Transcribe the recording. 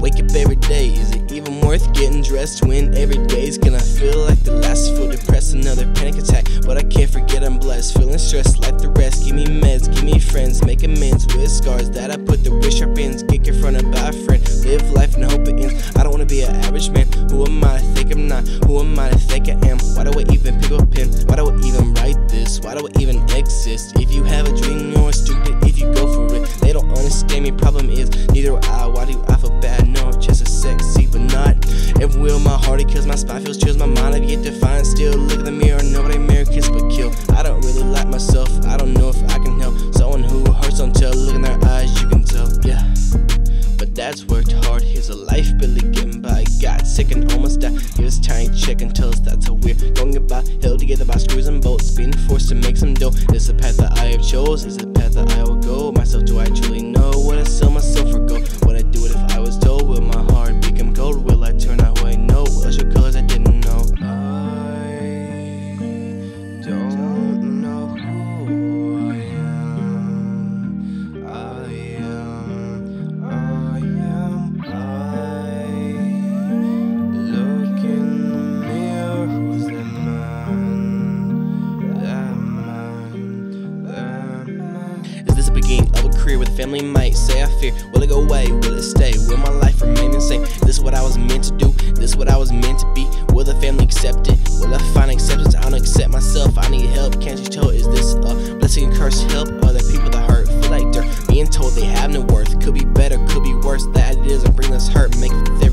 Wake up every day, is it even worth getting dressed when every day's gonna feel like the last? Feel depressed, another panic attack, but I can't forget I'm blessed. Feeling stressed like the rest, give me meds, give me friends, make amends with scars that I put the wish sharp ends. Get in front of by a friend, live life and hope it ends. I don't wanna be an average man, who am I to think I'm not? Who am I to think I am? Why do I even pick up a pen? Why do I even write this? Why do I even exist? If you have a dream, you're stupid if you go for it. They don't understand me, problem is, neither will I. Why do I feel bad? No, I'm just a sexy, but not. Every wheel in my heart, it kills my spine, feels chills my mind. I get defined still, look in the mirror, nobody mirror, kiss but kill. I don't really like myself, I don't know if I can help. Someone who hurts don't tell, look in their eyes, you can tell, yeah. But that's worked hard, here's a life barely getting by. Got sick and almost died, here's tiny check and tell us that's how we're going about. Held together by screws and bolts, being forced to make some dough. Is the path that I have chose, is the path that I will go? Myself, do I truly know what I sell myself for gold? Would I do it if I was told? Will my heart become cold? Will I turn out what I know? Will I show colors I didn't know? I don't know who I am. I look in the mirror, who's that man? That man. Is this the beginning of a career where the family might say I fear? Will it go away? Will it stay? Will my life remain insane? Is this what I was meant to do? Is this what I was meant to be? Will the family accept it? Will I find acceptance? I don't accept myself, I need help. Can't you tell, is this a blessing and curse? Help other people that hurt, feel like they're being told they have no worth. Could be better, could be worse, that it is, and bring us hurt, make it